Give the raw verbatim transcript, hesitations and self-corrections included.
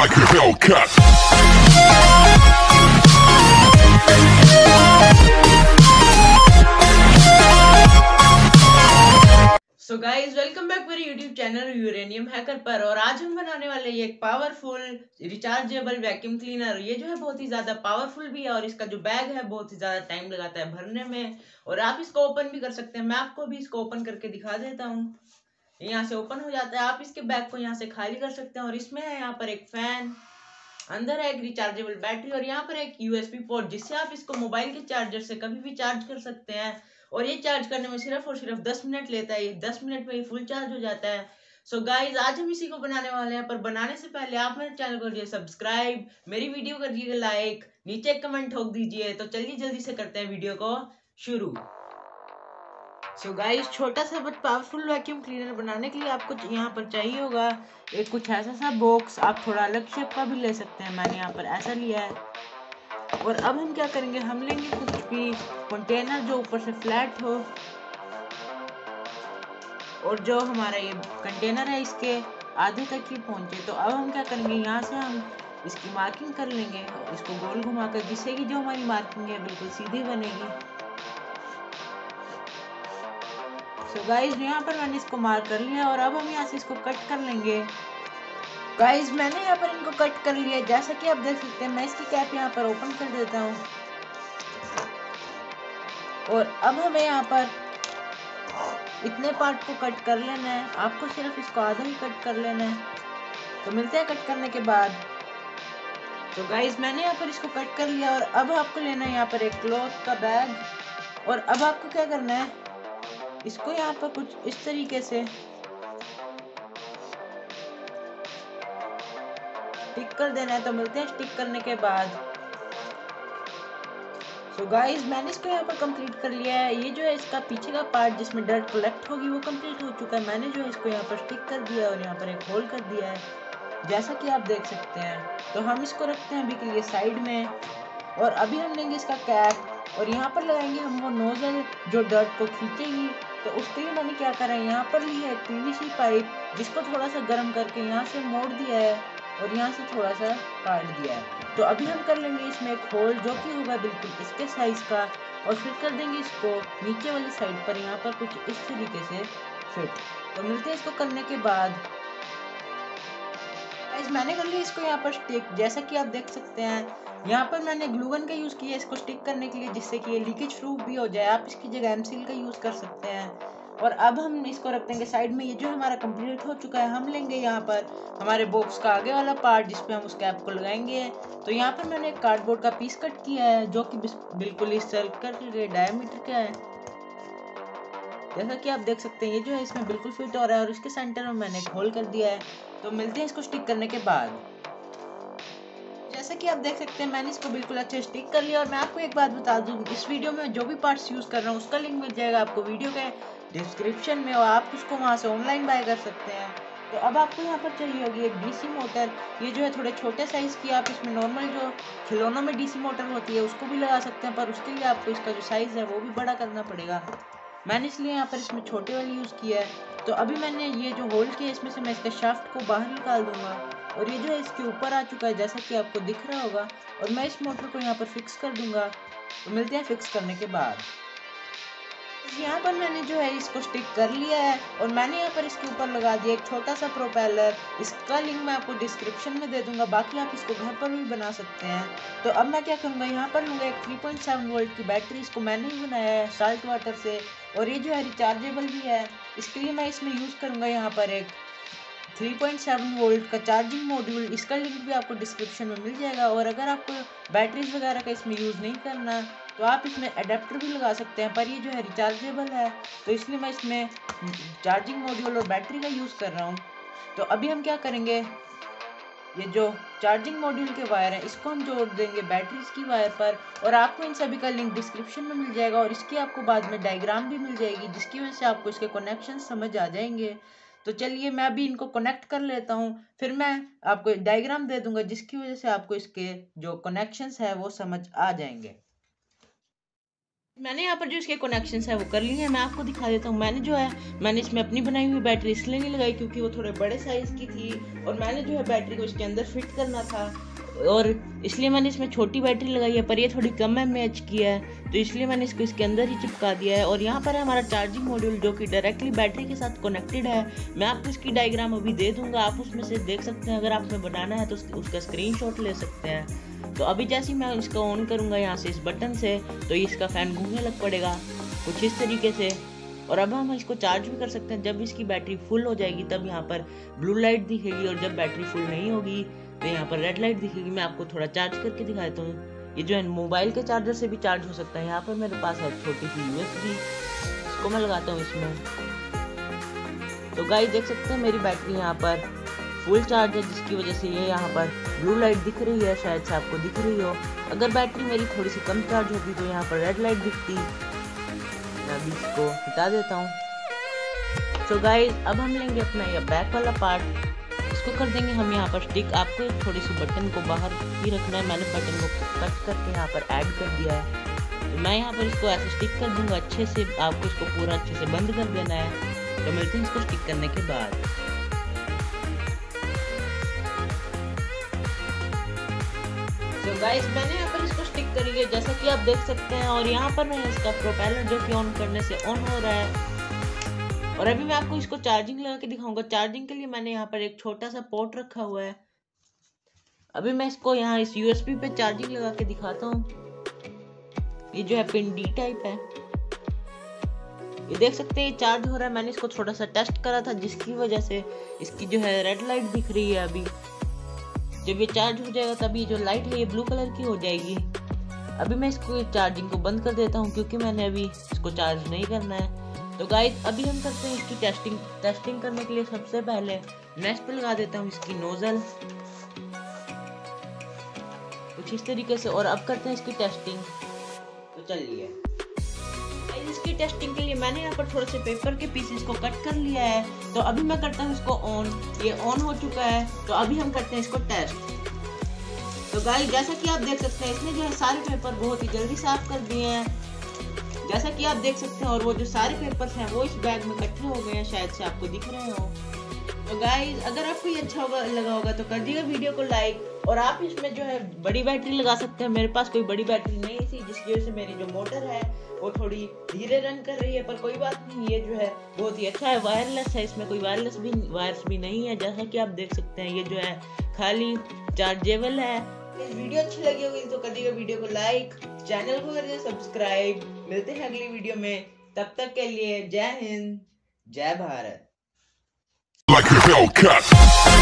like a Hellcat. So guys, welcome back मेरे YouTube channel uranium hacker पर। और आज हम बनाने वाले ये एक पावरफुल रिचार्जेबल वैक्यूम क्लीनर। ये जो है बहुत ही ज़्यादा पावरफुल भी है और इसका जो बैग है बहुत ही ज़्यादा टाइम लगाता है भरने में। और आप इसको ओपन भी कर सकते हैं, मैं आपको भी इसको ओपन करके दिखा देता हूँ। यहाँ से ओपन हो जाता है, आप इसके बैग को यहाँ से खाली कर सकते हैं। और इसमें है यहाँ पर एक फ़ैन, अंदर है एक रिचार्जेबल बैटरी और यहाँ पर एक यूएसबी पोर्ट, जिससे आप इसको मोबाइल के चार्जर से कभी भी चार्ज कर सकते हैं। और ये चार्ज करने में सिर्फ और सिर्फ दस मिनट लेता है, ये दस मिनट में ही फुल चार्ज हो जाता है। सो so गाइज, आज हम इसी को बनाने वाले हैं, पर बनाने से पहले आप मेरे चैनल को करिए सब्सक्राइब, मेरी वीडियो करिएगा लाइक, नीचे कमेंट ठोक दीजिए। तो चलिए जल्दी से करते हैं वीडियो को शुरू। सो so गाइज, छोटा सा बट पावरफुल वैक्यूम क्लीनर बनाने के लिए आपको यहाँ पर चाहिए होगा एक कुछ ऐसा सा बॉक्स। आप थोड़ा अलग शेप का भी ले सकते हैं, मैंने यहाँ पर ऐसा लिया है। और अब हम क्या करेंगे, हम लेंगे कुछ भी कंटेनर जो ऊपर से फ्लैट हो, और जो हमारा ये कंटेनर है इसके आधे तक ही पहुंचे। तो अब हम क्या करेंगे, यहाँ से हम इसकी मार्किंग कर लेंगे, इसको गोल घुमाकर, जिससे कि जो हमारी मार्किंग है बिल्कुल सीधी बनेगी। सो गाइस, यहाँ पर मैंने इसको मार्क कर लिया और अब हम यहाँ से इसको कट कर लेंगे। गाइस, मैंने यहाँ पर इनको कट कर लिया, जैसा कि आप देख सकते हैं। मैं इसकी कैप यहाँ पर ओपन कर देता हूँ। और अब हमें यहाँ पर इतने पार्ट को कट कर लेना है, आपको सिर्फ इसको आधा ही कट कर लेना है। तो मिलते हैं कट करने के बाद। तो गाइस, मैंने यहाँ पर इसको कट कर लिया और अब आपको लेना है यहाँ पर एक क्लॉथ का बैग। और अब आपको क्या करना है, इसको यहाँ पर कुछ इस तरीके से स्टिक कर देना है। तो मिलते हैं स्टिक करने के बाद। तो गाइस, मैंने इसको यहाँ पर कंप्लीट कर लिया है। ये जो है इसका पीछे का पार्ट जिसमें डर्ट कलेक्ट होगी वो कंप्लीट हो चुका है। मैंने जो है इसको यहाँ पर स्टिक कर दिया और यहाँ पर एक होल कर दिया है, जैसा कि आप देख सकते हैं। तो हम इसको रखते हैं अभी के लिए साइड में। और अभी हम लेंगे इसका कैप और यहाँ पर लगाएंगे हम वो नोजल जो डर्ट को खींचेगी। तो उसके लिए मैंने क्या करा है, यहाँ पर ली है पीवीसी पाइप, जिसको थोड़ा सा गर्म करके यहाँ से मोड़ दिया है और यहाँ से थोड़ा सा काट दिया है। तो अभी हम कर लेंगे इसमें एक होल, जो कि होगा बिल्कुल इसके साइज का। और फिर कर देंगे इसको नीचे वाली साइड पर यहाँ पर कुछ इस तरीके से फिट। तो मिलते हैं इसको करने के बाद। गाइस, मैंने कर लिया इसको यहाँ पर स्टिक, जैसा कि आप देख सकते हैं। यहाँ पर मैंने ग्लूगन का यूज़ किया इसको स्टिक करने के लिए, जिससे कि ये लीकेज प्रूफ भी हो जाए। आप इसकी जगह एम सील का यूज़ कर सकते हैं। और अब हम इसको रख देंगे साइड में। ये जो हमारा कंप्लीट हो चुका है। हम लेंगे यहाँ पर हमारे बॉक्स का आगे वाला पार्ट, जिसपे हम उस कैप को लगाएंगे। तो यहाँ पर मैंने एक कार्डबोर्ड का पीस कट किया है, जो कि बिल्कुल इस सर्कल के डायमीटर का है, जैसा कि आप देख सकते हैं। ये जो है इसमें बिल्कुल फिट हो रहा है और इसके सेंटर में मैंने एक होल कर दिया है। तो मिलते हैं इसको स्टिक करने के बाद। जैसा कि आप देख सकते हैं, मैंने इसको बिल्कुल अच्छे स्टिक कर लिया। और मैं आपको एक बात बता दूं, इस वीडियो में जो भी पार्ट्स यूज़ कर रहा हूँ उसका लिंक मिल जाएगा आपको वीडियो के डिस्क्रिप्शन में, और आप उसको वहाँ से ऑनलाइन बाय कर सकते हैं। तो अब आपको यहाँ पर चाहिए होगी एक डीसी मोटर। ये जो है थोड़े छोटे साइज़ की, आप इसमें नॉर्मल जो खिलौनों में डीसी मोटर होती है उसको भी लगा सकते हैं, पर उसके लिए आपको इसका जो साइज़ है वो भी बड़ा करना पड़ेगा। मैंने इसलिए यहाँ पर इसमें छोटे वाली यूज़ किया है। तो अभी मैंने ये जो होल किया इसमें से मैं इसका शाफ्ट को बाहर निकाल दूँगा। और ये जो है इसके ऊपर आ चुका है, जैसा कि आपको दिख रहा होगा। और मैं इस मोटर को यहाँ पर फिक्स कर दूँगा। तो मिलते हैं फिक्स करने के बाद। यहाँ पर मैंने जो है इसको स्टिक कर लिया है और मैंने यहाँ पर इसके ऊपर लगा दिया एक छोटा सा प्रोपेलर। इसका लिंक मैं आपको डिस्क्रिप्शन में दे दूंगा, बाकी आप इसको घर पर भी बना सकते हैं। तो अब मैं क्या करूँगा, यहाँ पर लूँगा एक थ्री पॉइंट सेवन वोल्ट की बैटरी। इसको मैंने ही बनाया है साल्ट वाटर से, और ये जो है रिचार्जेबल भी है। इसके लिए मैं इसमें यूज़ करूँगा यहाँ पर एक थ्री पॉइंट सेवन वोल्ट का चार्जिंग मॉड्यूल। इसका लिंक भी आपको डिस्क्रिप्शन में मिल जाएगा। और अगर आपको बैटरीज वगैरह का इसमें यूज़ नहीं करना तो आप इसमें अडेप्टर भी लगा सकते हैं, पर ये जो है रिचार्जेबल है तो इसलिए मैं इसमें चार्जिंग मॉड्यूल और बैटरी का यूज़ कर रहा हूँ। तो अभी हम क्या करेंगे, ये जो चार्जिंग मॉड्यूल के वायर है इसको हम जोड़ देंगे बैटरीज की वायर पर। और आपको इन सभी का लिंक डिस्क्रिप्शन में मिल जाएगा, और इसकी आपको बाद में डायग्राम भी मिल जाएगी, जिसकी वजह से आपको इसके कनेक्शन समझ आ जाएंगे। तो चलिए मैं अभी इनको कनेक्ट कर लेता हूँ, फिर मैं आपको डायग्राम दे दूँगा, जिसकी वजह से आपको इसके जो कनेक्शंस है वो समझ आ जाएंगे। मैंने यहाँ पर जो इसके कनेक्शंस है वो कर लिए हैं, मैं आपको दिखा देता हूँ। मैंने जो है मैंने इसमें अपनी बनाई हुई बैटरी इसलिए नहीं लगाई क्योंकि वो थोड़े बड़े साइज़ की थी और मैंने जो है बैटरी को इसके अंदर फिट करना था और इसलिए मैंने इसमें छोटी बैटरी लगाई है, पर ये थोड़ी कम एम एच की है तो इसलिए मैंने इसको इसके अंदर ही चिपका दिया है। और यहाँ पर है हमारा चार्जिंग मॉड्यूल जो कि डायरेक्टली बैटरी के साथ कनेक्टेड है। मैं आपको इसकी डायग्राम अभी दे दूँगा, आप उसमें से देख सकते हैं। अगर आप में बनाना है तो उसका स्क्रीनशॉट ले सकते हैं। तो अभी जैसे मैं इसका ऑन करूंगा यहाँ से इस बटन से तो इसका फ़ैन घूमने लग पड़ेगा कुछ इस तरीके से। और अब हम इसको चार्ज भी कर सकते हैं। जब इसकी बैटरी फुल हो जाएगी तब यहाँ पर ब्लू लाइट दिखेगी और जब बैटरी फुल नहीं होगी तो यहाँ पर रेड लाइट दिखेगी। मैं आपको थोड़ा चार्ज करके दिखा देता हूँ। ये जो है मोबाइल के चार्जर से भी चार्ज हो सकता है। यहाँ पर मेरे पास है छोटी सी यू एस बी, इसको मैं लगाता हूँ इसमें। तो गाइस देख सकते हैं मेरी बैटरी यहाँ पर फुल चार्ज है जिसकी वजह से ये यहाँ पर ब्लू लाइट दिख रही है, शायद से आपको दिख रही हो। अगर बैटरी मेरी थोड़ी सी कम चार्ज होगी तो यहाँ पर रेड लाइट दिखती। मैं अभी इसको हटा देता हूँ। सो गाइस अब हम लेंगे अपना ये बैक वाला पार्ट, इसको कर देंगे हम यहाँ पर स्टिक। आपको थोड़ी सी बटन को बाहर ही रखना है। मैंने बटन को कट करके यहाँ पर ऐड कर दिया है। तो मैं यहाँ पर इसको ऐसे स्टिक कर दूँगा अच्छे से। आपको इसको पूरा अच्छे से बंद कर देना है। तो मिलते हैं इसको स्टिक करने के बाद। तो गाइस मैंने यहाँ पर इसको स्टिक करी है जैसा कि आप देख सकते हैं। और यहाँ पर मैं इसका प्रोपेलर जो कि ऑन करने से ऑन हो रहा है। और अभी मैं आपको इसको चार्जिंग लगा के दिखाऊंगा। चार्जिंग के लिए मैंने यहाँ पर एक छोटा सा पोर्ट रखा हुआ है। अभी मैं इसको यहाँ इस यूएसबी पे चार्जिंग लगा के दिखाता हूँ। ये जो है पिन डी टाइप है, ये देख सकते हैं ये चार्ज हो रहा है। मैंने इसको थोड़ा सा टेस्ट करा था जिसकी वजह से इसकी जो है रेड लाइट दिख रही है। अभी जब ये चार्ज हो जाएगा तभी जो लाइट है ये ब्लू कलर की हो जाएगी। अभी मैं इसको चार्जिंग को बंद कर देता हूँ क्योंकि मैंने अभी इसको चार्ज नहीं करना है। तो गाइस अभी हम करते हैं इसकी टेस्टिंग। टेस्टिंग करने के लिए सबसे पहले नेस्ट पे लगा देता हूँ इसकी नोजल कुछ इस तरीके से। और अब करते हैं इसकी टेस्टिंग। तो चलिए इसकी टेस्टिंग के लिए मैंने यहाँ पर थोड़े से पेपर के पीसेस को कट कर लिया है। तो अभी मैं करता हूँ इसको ऑन। ये ऑन हो चुका है तो अभी हम करते हैं इसको टेस्ट। तो गाइस जैसा कि आप देख सकते हैं इसने जो है सारे पेपर बहुत ही जल्दी साफ कर दिए हैं जैसा कि आप देख सकते हैं। और वो जो सारे पेपर्स हैं वो इस बैग में इकट्ठे हो गए हैं, शायद से आपको दिख रहे हो। तो गाइस अगर आपको ये अच्छा होगा लगा होगा तो कर दीजिएगा वीडियो को लाइक। और आप इसमें जो है बड़ी बैटरी लगा सकते हैं। मेरे पास कोई बड़ी बैटरी नहीं थी जिसकी वजह से मेरी जो मोटर है वो थोड़ी धीरे रन कर रही है, पर कोई बात नहीं। ये जो है बहुत ही अच्छा है, वायरलेस है, इसमें कोई वायरलेस भी वायर्स भी नहीं है जैसा कि आप देख सकते हैं। ये जो है खाली चार्जेबल है। इस वीडियो अच्छी लगी होगी तो कर दीजिएगा वीडियो को लाइक, चैनल को कर दीजिएगा सब्सक्राइब। मिलते हैं अगली वीडियो में, तब तक के लिए जय हिंद जय भारत। Like a Hellcat.